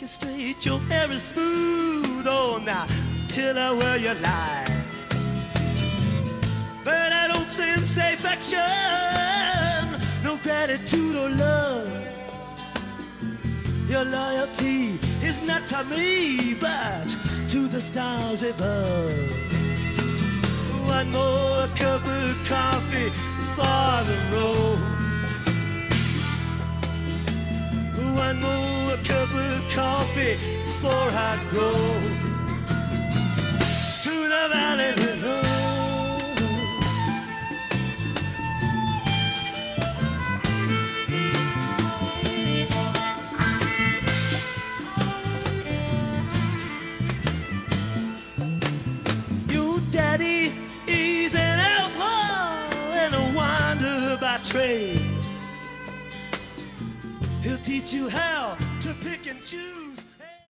looking straight, your hair is smooth on that pillow where you lie. But I don't sense affection, no gratitude or love. Your loyalty is not to me, but to the stars above. One more cup of coffee for the road. One more cup of coffee before I go to the valley below. Daddy is an outlaw and a wanderer by trade. He'll teach you how to pick and choose.